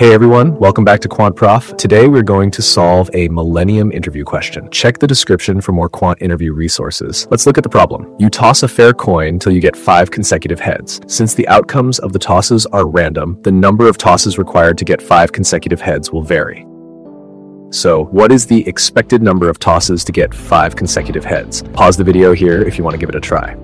Hey everyone, welcome back to Quant Prof. Today we're going to solve a millennium interview question. Check the description for more quant interview resources. Let's look at the problem. You toss a fair coin till you get 5 consecutive heads. Since the outcomes of the tosses are random, the number of tosses required to get 5 consecutive heads will vary. So what is the expected number of tosses to get 5 consecutive heads? Pause the video here if you want to give it a try.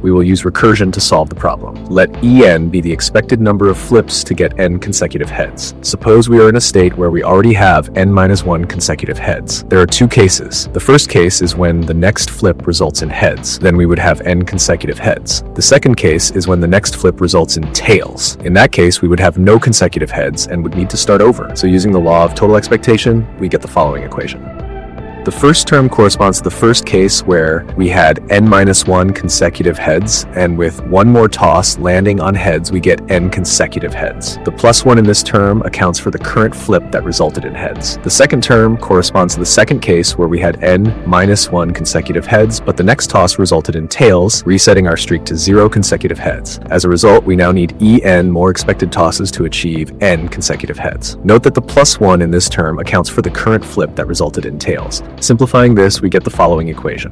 We will use recursion to solve the problem. Let En be the expected number of flips to get n consecutive heads. Suppose we are in a state where we already have n-1 consecutive heads. There are 2 cases. The first case is when the next flip results in heads. Then we would have n consecutive heads. The second case is when the next flip results in tails. In that case, we would have no consecutive heads and would need to start over. So using the law of total expectation, we get the following equation. The first term corresponds to the first case where we had n-1 consecutive heads, and with one more toss landing on heads, we get n consecutive heads. The +1 in this term accounts for the current flip that resulted in heads. The second term corresponds to the second case where we had n-1 consecutive heads, but the next toss resulted in tails, resetting our streak to 0 consecutive heads. As a result, we now need En more expected tosses to achieve n consecutive heads. Note that the +1 in this term accounts for the current flip that resulted in tails. Simplifying this, we get the following equation.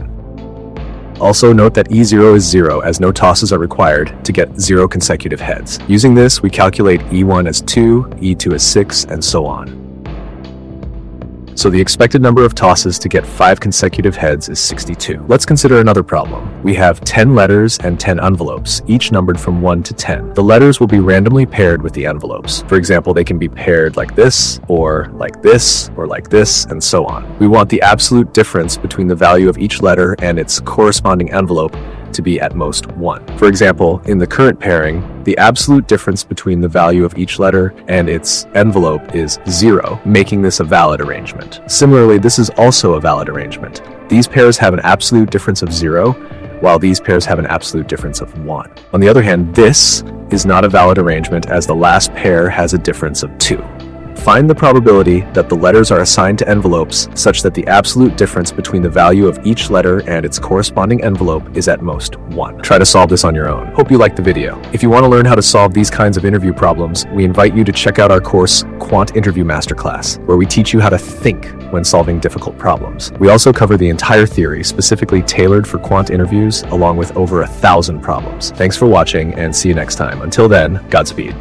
Also note that E0 is 0 as no tosses are required to get 0 consecutive heads. Using this, we calculate E1 as 2, E2 as 6, and so on. So the expected number of tosses to get 5 consecutive heads is 62. Let's consider another problem. We have 10 letters and 10 envelopes, each numbered from 1 to 10. The letters will be randomly paired with the envelopes. For example, they can be paired like this, or like this, or like this, and so on. We want the absolute difference between the value of each letter and its corresponding envelope to be at most 1. For example, in the current pairing, the absolute difference between the value of each letter and its envelope is 0, making this a valid arrangement. Similarly, this is also a valid arrangement. These pairs have an absolute difference of 0, while these pairs have an absolute difference of 1. On the other hand, this is not a valid arrangement as the last pair has a difference of 2. Find the probability that the letters are assigned to envelopes such that the absolute difference between the value of each letter and its corresponding envelope is at most 1. Try to solve this on your own. Hope you liked the video. If you want to learn how to solve these kinds of interview problems, we invite you to check out our course, Quant Interview Masterclass, where we teach you how to think when solving difficult problems. We also cover the entire theory specifically tailored for quant interviews, along with over 1,000 problems. Thanks for watching and see you next time. Until then, Godspeed.